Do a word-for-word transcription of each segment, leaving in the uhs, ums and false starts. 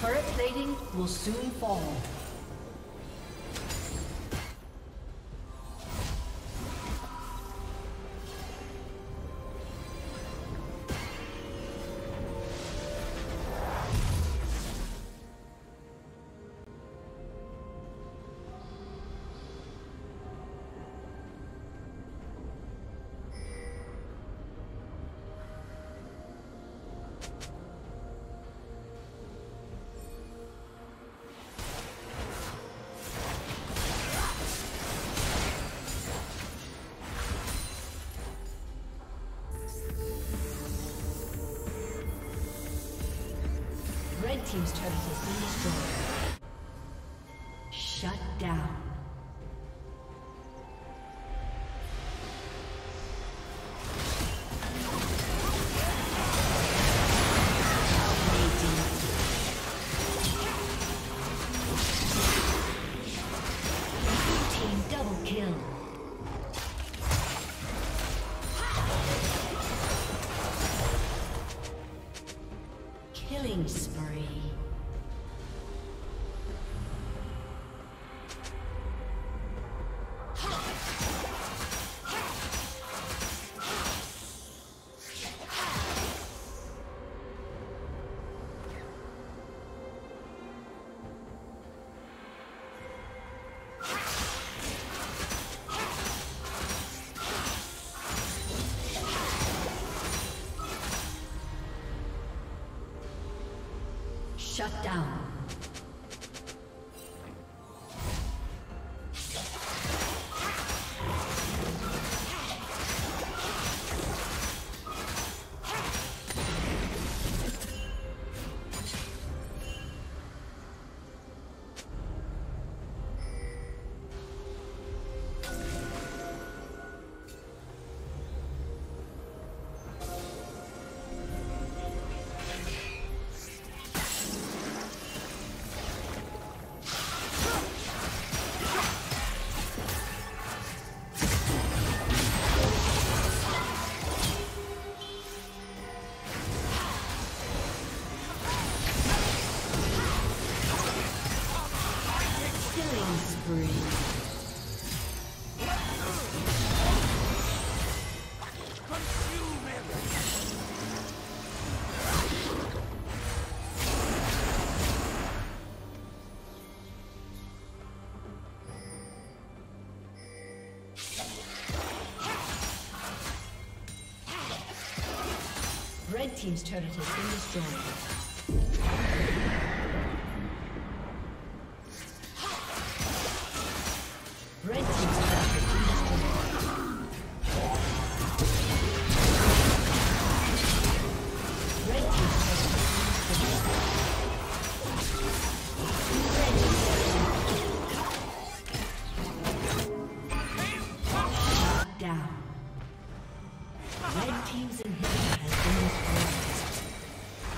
Turret plating will soon fall. Red team's turret has been destroyed. Shut down. Shut down. Red team's turret has been destroyed. Red team's inhibitor has been destroyed.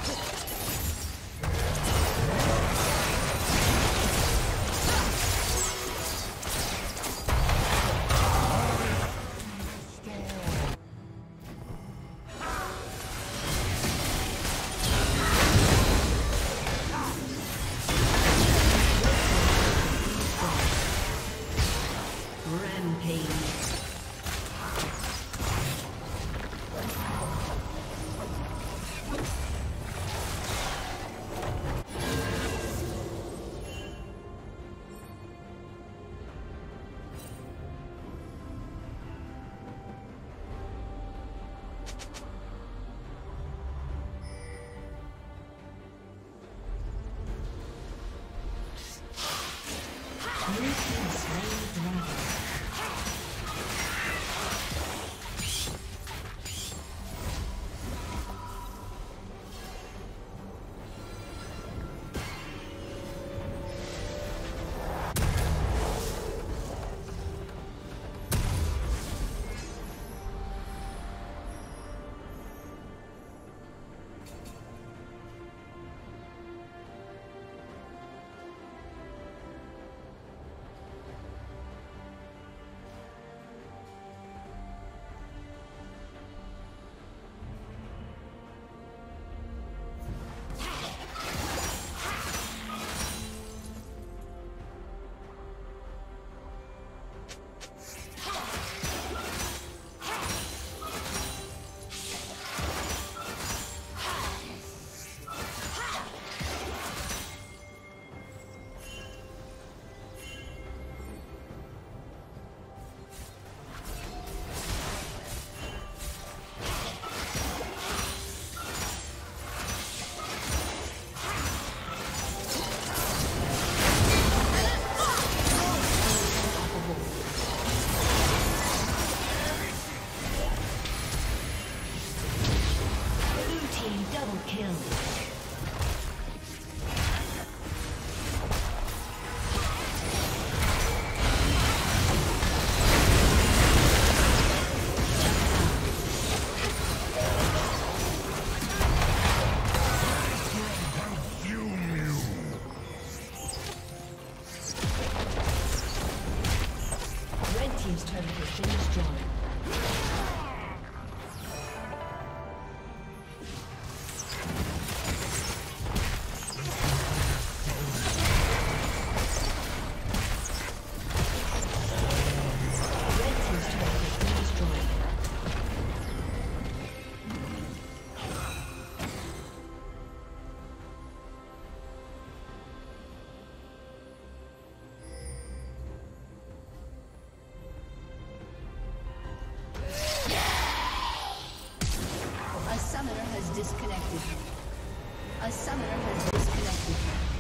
A summoner has disconnected. A summoner has disconnected.